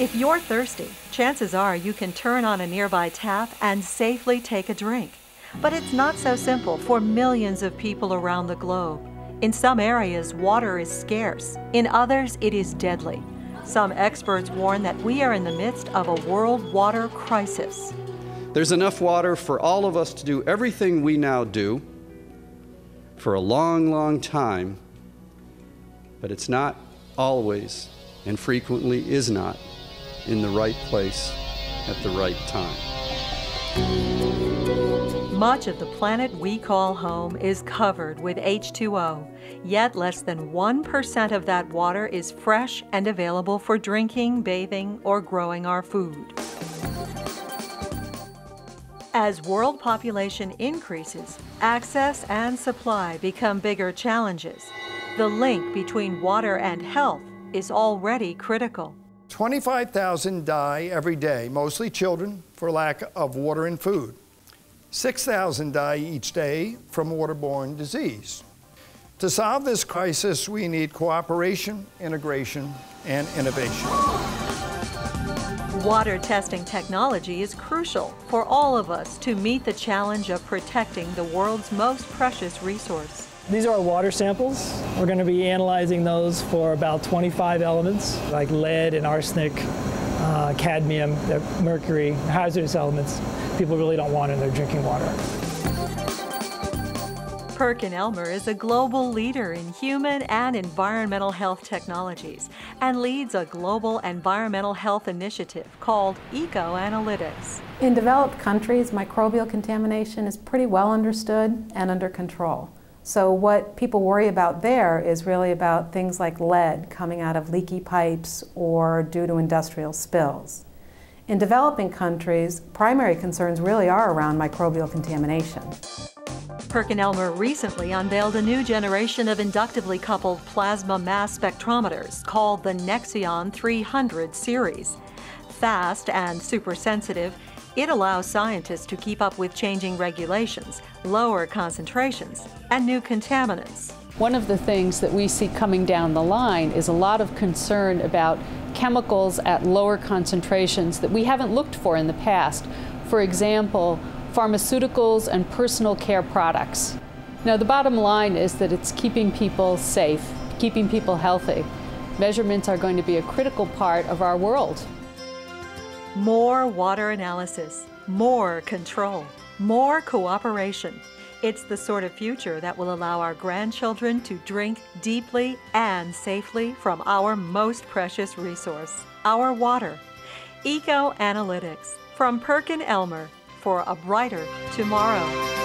If you're thirsty, chances are you can turn on a nearby tap and safely take a drink. But it's not so simple for millions of people around the globe. In some areas, water is scarce. In others, it is deadly. Some experts warn that we are in the midst of a world water crisis. There's enough water for all of us to do everything we now do for a long, long time, but it's not always, and frequently is not, in the right place at the right time. Much of the planet we call home is covered with H2O, yet less than 1% of that water is fresh and available for drinking, bathing, or growing our food. As world population increases, access and supply become bigger challenges. The link between water and health is already critical. 25,000 die every day, mostly children, for lack of water and food. 6,000 die each day from waterborne disease. To solve this crisis, we need cooperation, integration, and innovation. Water testing technology is crucial for all of us to meet the challenge of protecting the world's most precious resource. These are our water samples. We're going to be analyzing those for about 25 elements, like lead and arsenic, cadmium, mercury, hazardous elements people really don't want in their drinking water. PerkinElmer is a global leader in human and environmental health technologies and leads a global environmental health initiative called EcoAnalytics. In developed countries, microbial contamination is pretty well understood and under control. So what people worry about there is really about things like lead coming out of leaky pipes or due to industrial spills. In developing countries, primary concerns really are around microbial contamination. PerkinElmer recently unveiled a new generation of inductively coupled plasma mass spectrometers called the Nexion 300 series. Fast and super sensitive, it allows scientists to keep up with changing regulations, lower concentrations, and new contaminants. One of the things that we see coming down the line is a lot of concern about chemicals at lower concentrations that we haven't looked for in the past. For example, pharmaceuticals and personal care products. Now, the bottom line is that it's keeping people safe, keeping people healthy. Measurements are going to be a critical part of our world. More water analysis, more control, more cooperation. It's the sort of future that will allow our grandchildren to drink deeply and safely from our most precious resource, our water. EcoAnalytics from PerkinElmer. For a brighter tomorrow.